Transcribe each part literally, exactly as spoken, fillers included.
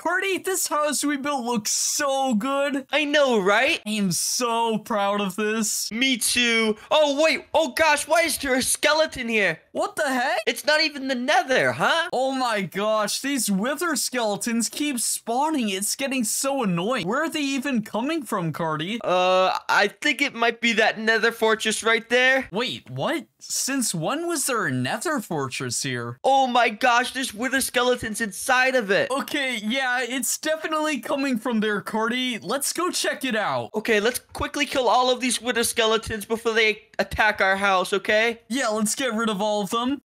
Carty, this house we built looks so good. I know, right? I am so proud of this. Me too. Oh, wait. Oh, gosh. Why is there a skeleton here? What the heck? It's not even the nether, huh? Oh, my gosh. These wither skeletons keep spawning. It's getting so annoying. Where are they even coming from, Carty? Uh, I think it might be that nether fortress right there. Wait, what? Since when was there a nether fortress here? Oh, my gosh. There's wither skeletons inside of it. Okay, yeah. Uh, it's definitely coming from there, Carty. Let's go check it out. Okay, let's quickly kill all of these wither skeletons before they attack our house, okay? Yeah, let's get rid of all of them.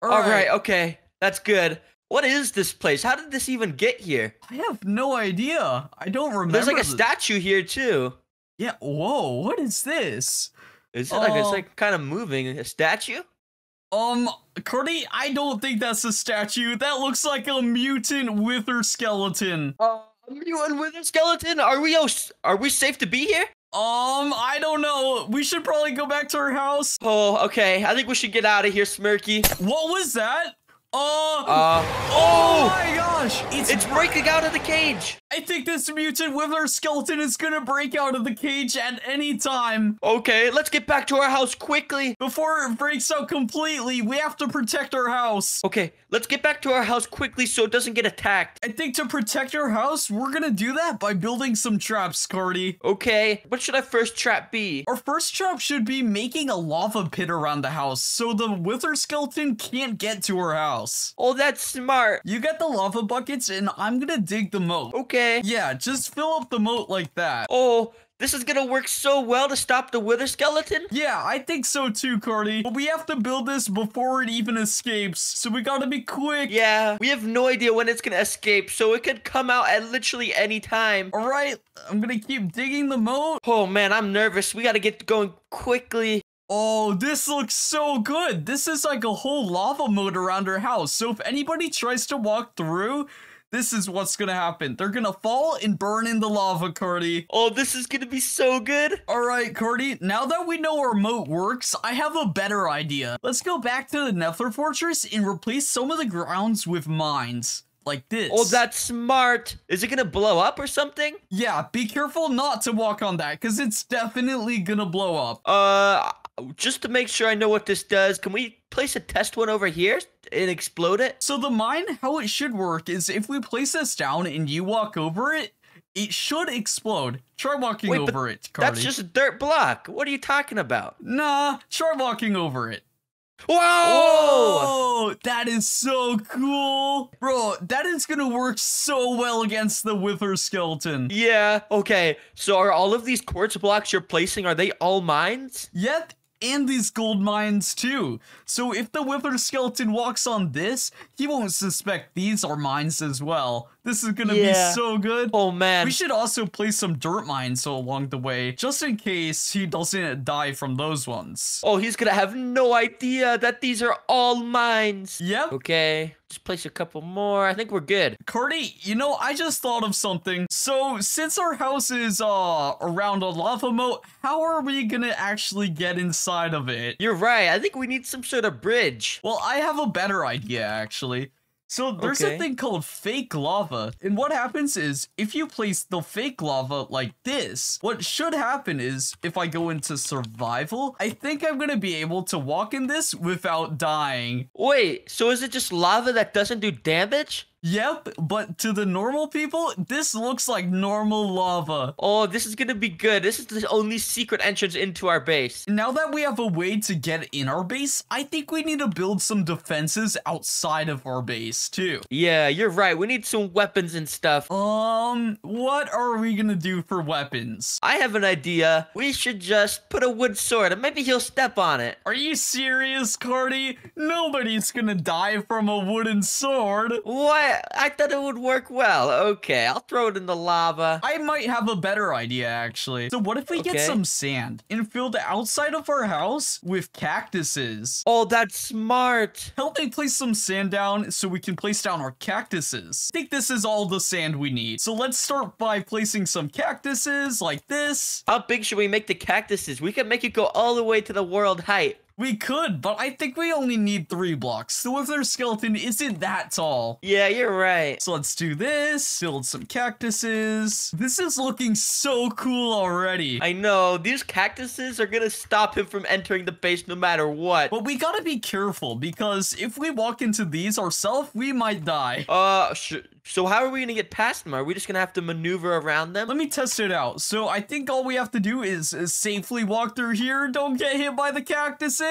All, all right. right, okay. That's good. What is this place? How did this even get here? I have no idea. I don't remember. There's like a statue here, too. Yeah, whoa, what is this? Is it uh, like, it's like kind of moving. A statue? Um, Carty, I don't think that's a statue. That looks like a mutant wither skeleton. Uh, a mutant wither skeleton? Are we, are we safe to be here? Um, I don't know. We should probably go back to our house. Oh, okay. I think we should get out of here, Smirky. What was that? Uh, uh, oh, my gosh. It's, it's breaking out of the cage. I think this mutant wither skeleton is going to break out of the cage at any time. Okay, let's get back to our house quickly. Before it breaks out completely, we have to protect our house. Okay, let's get back to our house quickly so it doesn't get attacked. I think to protect your house, we're going to do that by building some traps, Carty. Okay, what should our first trap be? Our first trap should be making a lava pit around the house so the wither skeleton can't get to our house. Oh, that's smart. You got the lava buckets, and I'm gonna dig the moat. Okay. Yeah, just fill up the moat like that. Oh, this is gonna work so well to stop the wither skeleton? Yeah, I think so too, Carty. But we have to build this before it even escapes, so we gotta be quick. Yeah, we have no idea when it's gonna escape, so it could come out at literally any time. All right, I'm gonna keep digging the moat. Oh, man, I'm nervous. We gotta get going quickly. Oh, this looks so good. This is like a whole lava moat around our house. So if anybody tries to walk through, this is what's gonna happen. They're gonna fall and burn in the lava, Carty. Oh, this is gonna be so good. All right, Carty, now that we know our moat works, I have a better idea. Let's go back to the Nether Fortress and replace some of the grounds with mines. Like this. Oh, that's smart. Is it gonna blow up or something? Yeah, be careful not to walk on that, because it's definitely gonna blow up. Uh... Just to make sure I know what this does, can we place a test one over here and explode it? So the mine, how it should work is if we place this down and you walk over it, it should explode. Try walking Wait, over it, Carty. That's just a dirt block. What are you talking about? Nah, try walking over it. Whoa! Whoa! That is so cool. Bro, that is gonna work so well against the wither skeleton. Yeah, okay. So are all of these quartz blocks you're placing, are they all mines? Yep. And these gold mines too. So if the wither skeleton walks on this, he won't suspect these are mines as well. This is gonna yeah. be so good. Oh man. We should also place some dirt mines along the way, just in case he doesn't die from those ones. Oh, he's gonna have no idea that these are all mines. Yep. Okay. Just place a couple more. I think we're good. Carty, you know, I just thought of something. So since our house is uh around a lava moat, how are we gonna actually get inside of it? You're right. I think we need some sort of bridge. Well, I have a better idea, actually. So there's okay. a thing called fake lava. And what happens is if you place the fake lava like this, what should happen is if I go into survival, I think I'm going to be able to walk in this without dying. Wait, so is it just lava that doesn't do damage? Yep, but to the normal people, this looks like normal lava. Oh, this is gonna be good. This is the only secret entrance into our base. Now that we have a way to get in our base, I think we need to build some defenses outside of our base, too. Yeah, you're right. We need some weapons and stuff. Um, what are we gonna do for weapons? I have an idea. We should just put a wood sword, and maybe he'll step on it. Are you serious, Carty? Nobody's gonna die from a wooden sword. What? I thought it would work well. Okay, I'll throw it in the lava. I might have a better idea, actually. So what if we okay. get some sand and fill the outside of our house with cactuses? Oh, that's smart. Help me place some sand down so we can place down our cactuses. I think this is all the sand we need. So let's start by placing some cactuses like this. How big should we make the cactuses? We can make it go all the way to the world height. We could, but I think we only need three blocks, so if their skeleton isn't that tall. Yeah, you're right. So let's do this, build some cactuses. This is looking so cool already. I know, these cactuses are gonna stop him from entering the base no matter what. But we gotta be careful, because if we walk into these ourselves, we might die. Uh, sh so how are we gonna get past them? Are we just gonna have to maneuver around them? Let me test it out. So I think all we have to do is, is safely walk through here, don't get hit by the cactuses,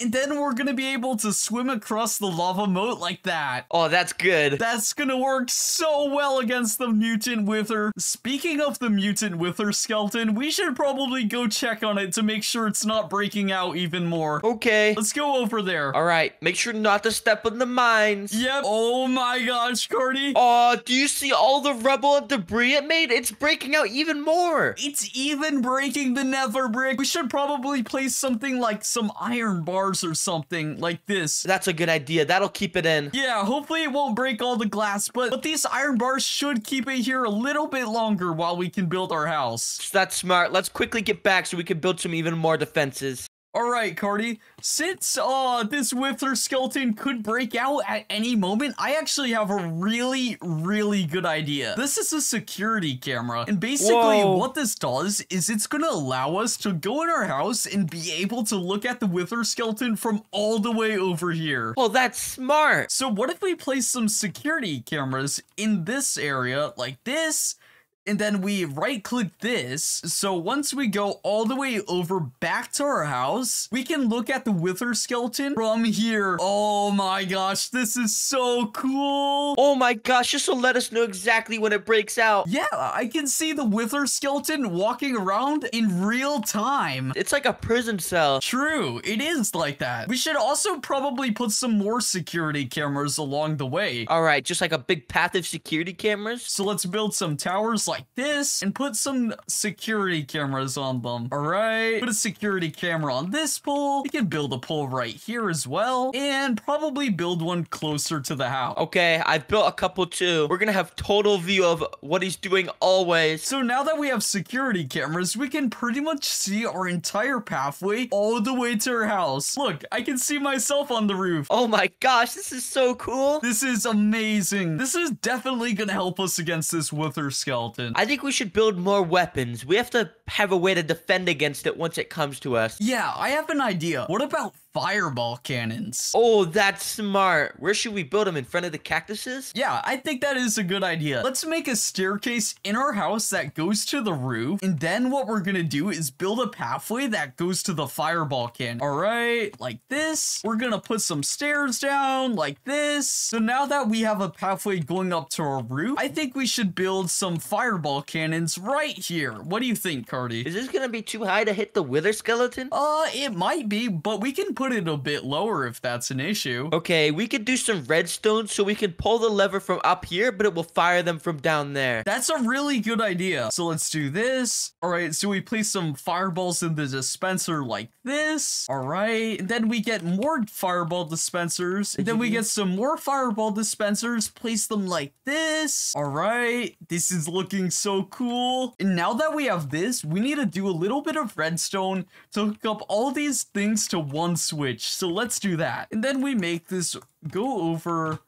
and then we're gonna be able to swim across the lava moat like that. Oh, that's good. That's gonna work so well against the mutant wither. Speaking of the mutant wither skeleton, we should probably go check on it to make sure it's not breaking out even more. Okay. Let's go over there. All right, make sure not to step on the mines. Yep. Oh my gosh, Carty. Oh, do you see all the rubble and debris it made? It's breaking out even more. It's even breaking the nether brick. We should probably place something like some iron bars or something like this. That's a good idea. That'll keep it in. Yeah, hopefully it won't break all the glass, but, but these iron bars should keep it here a little bit longer while we can build our house. That's smart. Let's quickly get back so we can build some even more defenses. All right, Carty, since uh, this wither skeleton could break out at any moment, I actually have a really, really good idea. This is a security camera, and basically Whoa. What this does is it's going to allow us to go in our house and be able to look at the wither skeleton from all the way over here. Well, that's smart. So what if we place some security cameras in this area like this? And then we right-click this, so once we go all the way over back to our house, we can look at the wither skeleton from here. Oh my gosh, this is so cool. Oh my gosh, this will let us know exactly when it breaks out. Yeah, I can see the wither skeleton walking around in real time. It's like a prison cell. True, it is like that. We should also probably put some more security cameras along the way. All right, just like a big path of security cameras. So let's build some towers like this and put some security cameras on them. All right, put a security camera on this pole. We can build a pole right here as well, and probably build one closer to the house. Okay, I've built a couple too. We're gonna have total view of what he's doing always. So now that we have security cameras, we can pretty much see our entire pathway all the way to our house. Look, I can see myself on the roof. Oh my gosh, this is so cool. This is amazing. This is definitely gonna help us against this wither skeleton. I think we should build more weapons. We have to have a way to defend against it once it comes to us. Yeah, I have an idea. What about fireball cannons? Oh, that's smart. Where should we build them? In front of the cactuses? Yeah, I think that is a good idea. Let's make a staircase in our house that goes to the roof, and then what we're gonna do is build a pathway that goes to the fireball cannon. All right, like this. We're gonna put some stairs down like this. So now that we have a pathway going up to our roof, I think we should build some fireball cannons right here. What do you think, Carty? Is this gonna be too high to hit the wither skeleton? Uh, it might be, but we can put Put it a bit lower if that's an issue. Okay, we could do some redstone so we can pull the lever from up here, but it will fire them from down there. That's a really good idea. So let's do this. All right, so we place some fireballs in the dispenser like this. All right, and then we get more fireball dispensers. And then we get some more fireball dispensers. Place them like this. All right, this is looking so cool. And now that we have this, we need to do a little bit of redstone to hook up all these things to one switch. Switch. So let's do that. And then we make this go over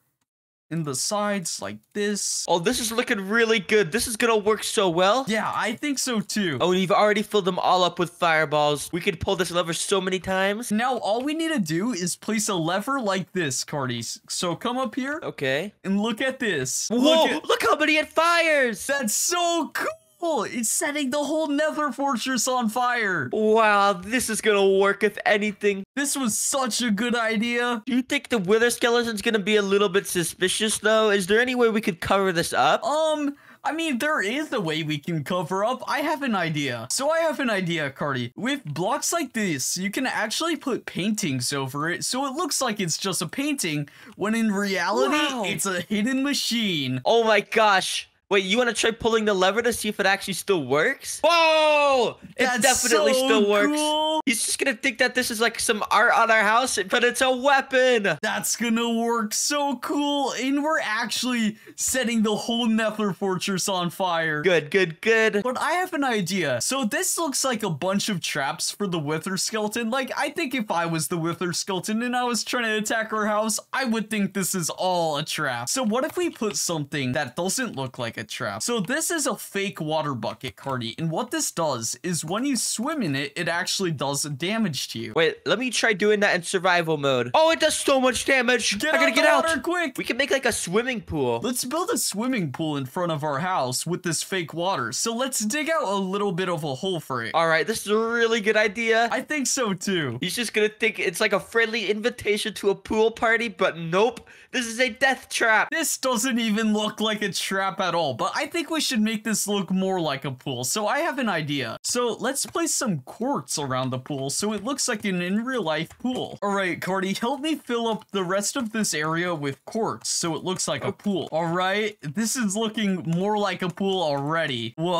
in the sides like this. Oh, this is looking really good. This is gonna work so well. Yeah, I think so too. Oh, you've already filled them all up with fireballs. We could pull this lever so many times. Now all we need to do is place a lever like this, Carty. So come up here. Okay. And look at this. Whoa, look, at look how many it fires. That's so cool. It's setting the whole nether fortress on fire. Wow, this is gonna work if anything. This was such a good idea. Do you think the wither skeleton's gonna be a little bit suspicious though? Is there any way we could cover this up? Um... I mean, there is a way we can cover up. I have an idea. So I have an idea, Carty. With blocks like this, you can actually put paintings over it, so it looks like it's just a painting, when in reality, wow. It's a hidden machine. Oh my gosh. Wait, you want to try pulling the lever to see if it actually still works? Whoa! That's it definitely so still works. Cool. He's just going to think that this is like some art on our house, but it's a weapon. That's going to work so cool. And we're actually setting the whole Nephler Fortress on fire. Good, good, good. But I have an idea. So this looks like a bunch of traps for the Wither Skeleton. Like, I think if I was the Wither Skeleton and I was trying to attack our house, I would think this is all a trap. So what if we put something that doesn't look like a trap? So this is a fake water bucket, Carty, and what this does is when you swim in it, it actually does damage to you. Wait, let me try doing that in survival mode. Oh, it does so much damage. Get I gotta get out quick. We can make like a swimming pool. Let's build a swimming pool in front of our house with this fake water. So let's dig out a little bit of a hole for it. All right, this is a really good idea. I think so too. He's just gonna think it's like a friendly invitation to a pool party, but nope, this is a death trap. This doesn't even look like a trap at all. But I think we should make this look more like a pool. So I have an idea. So let's place some quartz around the pool so it looks like an in real life pool. All right, Carty, help me fill up the rest of this area with quartz so it looks like a pool. All right, this is looking more like a pool already. Whoa.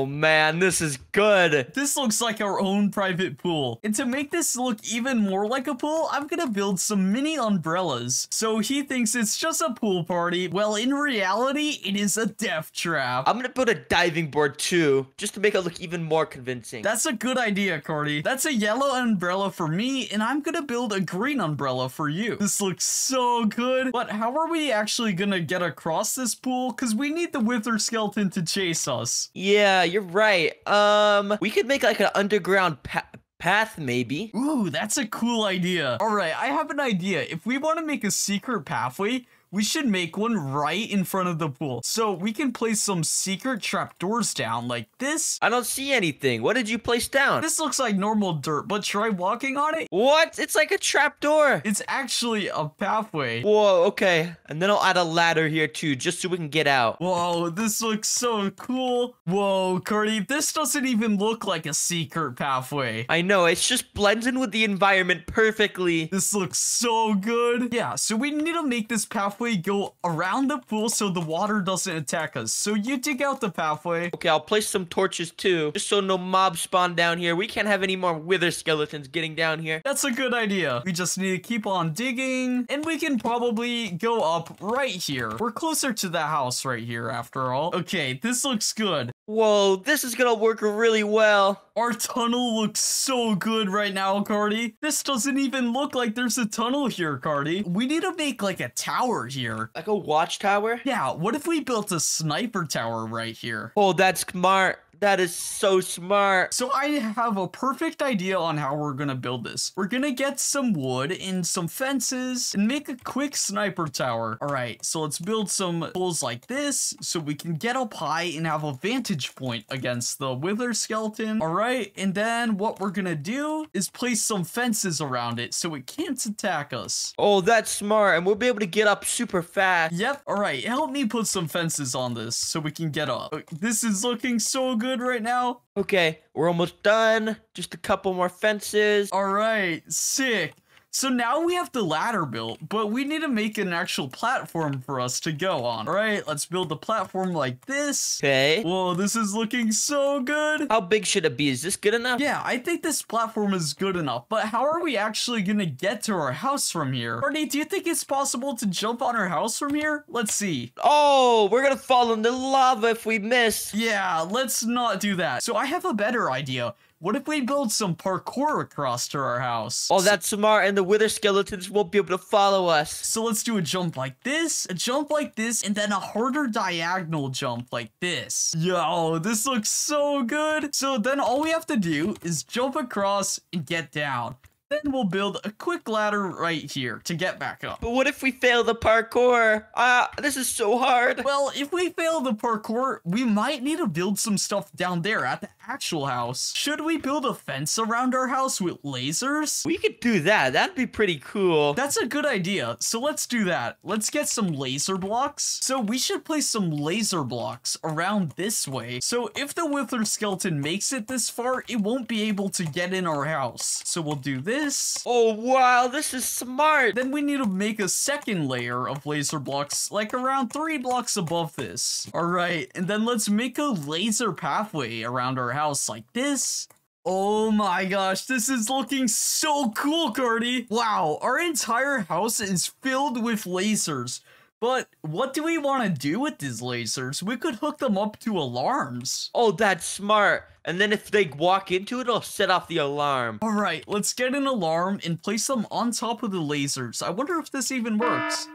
Oh man, this is good. This looks like our own private pool. And to make this look even more like a pool, I'm gonna build some mini umbrellas. So he thinks it's just a pool party. Well, in reality, it is a death trap. I'm gonna put a diving board too, just to make it look even more convincing. That's a good idea, Carty. That's a yellow umbrella for me, and I'm gonna build a green umbrella for you. This looks so good. But how are we actually gonna get across this pool? Because we need the Wither Skeleton to chase us. Yeah, you're right. Um, we could make like an underground path. Path, maybe. Ooh, that's a cool idea. All right, I have an idea. If we want to make a secret pathway, we should make one right in front of the pool. So we can place some secret trapdoors down like this. I don't see anything. What did you place down? This looks like normal dirt, but try walking on it. What? It's like a trapdoor. It's actually a pathway. Whoa, okay. And then I'll add a ladder here too, just so we can get out. Whoa, this looks so cool. Whoa, Carty, this doesn't even look like a secret pathway. I know, it just blends in with the environment perfectly. This looks so good. Yeah, so we need to make this pathway go around the pool so the water doesn't attack us. So you dig out the pathway. Okay, I'll place some torches too, just so no mobs spawn down here. We can't have any more Wither Skeletons getting down here. That's a good idea. We just need to keep on digging, and we can probably go up right here. We're closer to the house right here after all. Okay, this looks good. Whoa, this is gonna work really well. Our tunnel looks so good right now, Carty. This doesn't even look like there's a tunnel here, Carty. We need to make like a tower here. Like a watchtower? Yeah, what if we built a sniper tower right here? Oh, that's smart. That is so smart. So I have a perfect idea on how we're gonna build this. We're gonna get some wood and some fences and make a quick sniper tower. All right, so let's build some poles like this so we can get up high and have a vantage point against the Wither Skeleton. All right, and then what we're gonna do is place some fences around it so it can't attack us. Oh, that's smart, and we'll be able to get up super fast. Yep, all right, help me put some fences on this so we can get up. This is looking so good right now. Okay, we're almost done. Just a couple more fences. All right, sick. So now we have the ladder built, but we need to make an actual platform for us to go on. All right, let's build a platform like this. Okay. Whoa, this is looking so good. How big should it be? Is this good enough? Yeah, I think this platform is good enough, but how are we actually gonna get to our house from here? Carty, do you think it's possible to jump on our house from here? Let's see. Oh, we're gonna fall into lava if we miss. Yeah, let's not do that. So I have a better idea. What if we build some parkour across to our house? Oh, that's smart, and the Wither Skeletons won't be able to follow us. So let's do a jump like this, a jump like this, and then a harder diagonal jump like this. Yo, this looks so good. So then all we have to do is jump across and get down. Then we'll build a quick ladder right here to get back up. But what if we fail the parkour? Ah, uh, this is so hard. Well, if we fail the parkour, we might need to build some stuff down there at the actual house. Should we build a fence around our house with lasers? We could do that. That'd be pretty cool. That's a good idea. So let's do that. Let's get some laser blocks. So we should place some laser blocks around this way. So if the Wither Skeleton makes it this far, it won't be able to get in our house. So we'll do this. this. Oh, wow, this is smart. Then we need to make a second layer of laser blocks, like around three blocks above this. All right, and then let's make a laser pathway around our house like this. Oh my gosh, this is looking so cool, Carty. Wow, our entire house is filled with lasers. But what do we want to do with these lasers? We could hook them up to alarms. Oh, that's smart. And then if they walk into it, it'll set off the alarm. All right, let's get an alarm and place them on top of the lasers. I wonder if this even works.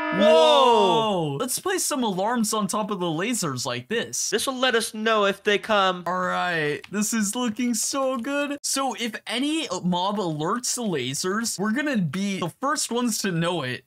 Whoa! Let's place some alarms on top of the lasers like this. This will let us know if they come. All right, this is looking so good. So if any mob alerts the lasers, we're gonna be the first ones to know it.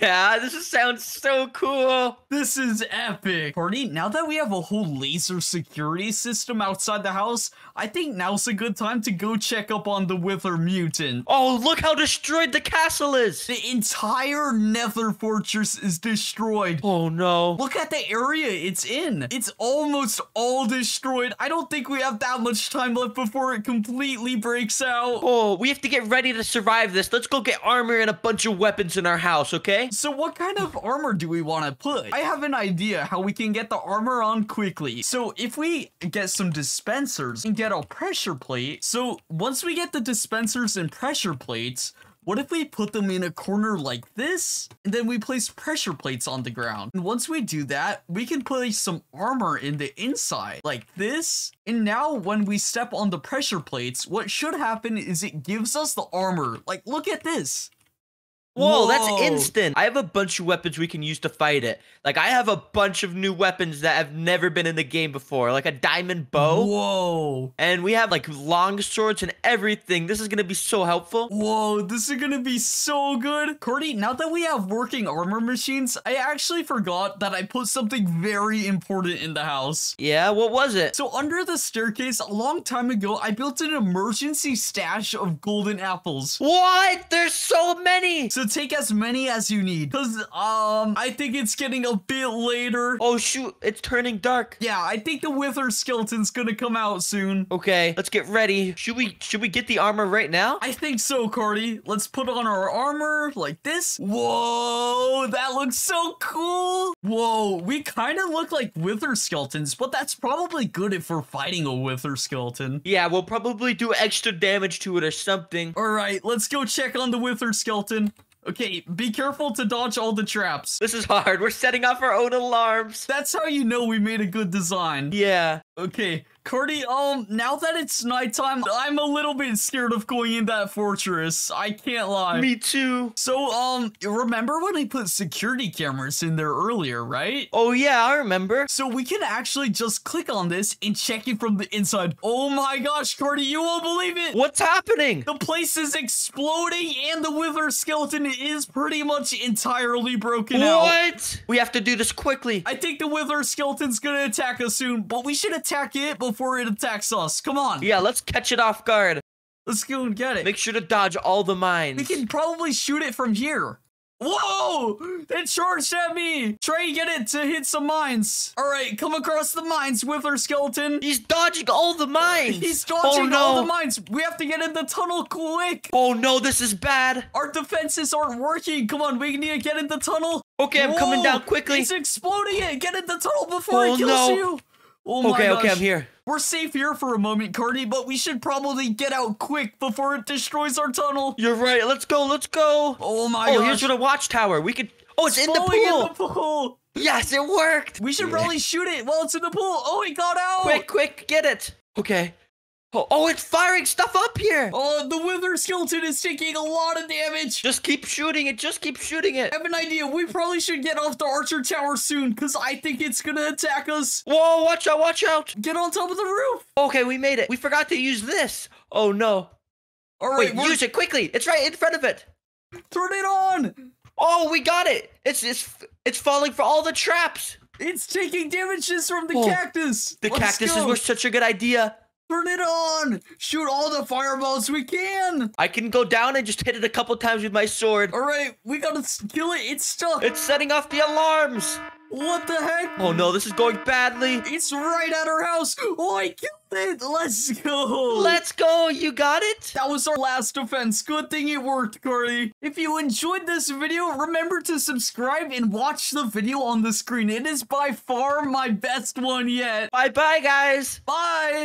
Yeah, this is, sounds so cool. This is epic. Carty, now that we have a whole laser security system outside the house, I think now's a good time to go check up on the Wither Mutant. Oh, look how destroyed the castle is. The entire Nether Fortress is destroyed. Oh, no. Look at the area it's in. It's almost all destroyed. I don't think we have that much time left before it completely breaks out. Oh, we have to get ready to survive this. Let's go get armor and a bunch of weapons in our house, okay? So what kind of armor do we want to put? I have an idea how we can get the armor on quickly. So if we get some dispensers and get a pressure plate. So once we get the dispensers and pressure plates, what if we put them in a corner like this? And then we place pressure plates on the ground. And once we do that, we can place some armor in the inside like this. And now when we step on the pressure plates, what should happen is it gives us the armor. Like, look at this. Whoa, Whoa, that's instant. I have a bunch of weapons we can use to fight it. Like, I have a bunch of new weapons that have never been in the game before. Like a diamond bow. Whoa. And we have, like, long swords and everything. This is going to be so helpful. Whoa, this is going to be so good. Carty, now that we have working armor machines, I actually forgot that I put something very important in the house. Yeah, what was it? So under the staircase, a long time ago, I built an emergency stash of golden apples. What? There's so many. So take as many as you need, because um I think it's getting a bit later. Oh shoot, it's turning dark. Yeah, I think the Wither Skeleton's gonna come out soon. Okay, let's get ready. Should we should we get the armor right now? I think so, Carty. Let's put on our armor like this. Whoa, that looks so cool. Whoa, we kind of look like Wither Skeletons, but that's probably good if we're fighting a Wither Skeleton. Yeah, we'll probably do extra damage to it or something. All right, let's go check on the Wither Skeleton. Okay, be careful to dodge all the traps. This is hard. We're setting off our own alarms. That's how you know we made a good design. Yeah. Okay, Carty, um, now that it's nighttime, I'm a little bit scared of going in that fortress. I can't lie. Me too. So, um, remember when I put security cameras in there earlier, right? Oh, yeah, I remember. So we can actually just click on this and check it from the inside. Oh my gosh, Carty, you won't believe it. What's happening? The place is exploding and the Wither Skeleton is pretty much entirely broken out. What? We have to do this quickly. I think the Wither Skeleton's gonna attack us soon, but we should attack attack it before it attacks us. Come on. Yeah, let's catch it off guard. Let's go and get it. Make sure to dodge all the mines. We can probably shoot it from here. Whoa! It charged at me! Try and get it to hit some mines. All right, come across the mines, Wither Skeleton. He's dodging all the mines. He's dodging oh, no. all the mines. We have to get in the tunnel quick. Oh, no, this is bad. Our defenses aren't working. Come on, we need to get in the tunnel. Okay, I'm Whoa, coming down quickly. He's exploding it. Get in the tunnel before oh, it kills no. you. Oh my okay, gosh. Okay, I'm here. We're safe here for a moment, Carty, but we should probably get out quick before it destroys our tunnel. You're right. Let's go. Let's go. Oh my oh, gosh. Oh, here's the watchtower. We could... Oh, it's, it's in the pool. in the pool. Yes, it worked. We should probably shoot it while it's in the pool. Oh, it got out. Quick, quick. Get it. Okay. Oh, oh, it's firing stuff up here. Oh, the Wither Skeleton is taking a lot of damage. Just keep shooting it. Just keep shooting it. I have an idea. We probably should get off the Archer Tower soon because I think it's going to attack us. Whoa, watch out, watch out. Get on top of the roof. Okay, we made it. We forgot to use this. Oh, no. All right. Wait, use it quickly. It's right in front of it. Turn it on. Oh, we got it. It's, it's, it's falling for all the traps. It's taking damages from the oh, cactus. The Let's cactuses go. were such a good idea. Turn it on! Shoot all the fireballs we can! I can go down and just hit it a couple times with my sword. Alright, we gotta kill it. It's stuck. It's setting off the alarms. What the heck? Oh no, this is going badly. It's right at our house. Oh, I killed it. Let's go. Let's go. You got it? That was our last offense. Good thing it worked, Carty. If you enjoyed this video, remember to subscribe and watch the video on the screen. It is by far my best one yet. Bye-bye, guys. Bye.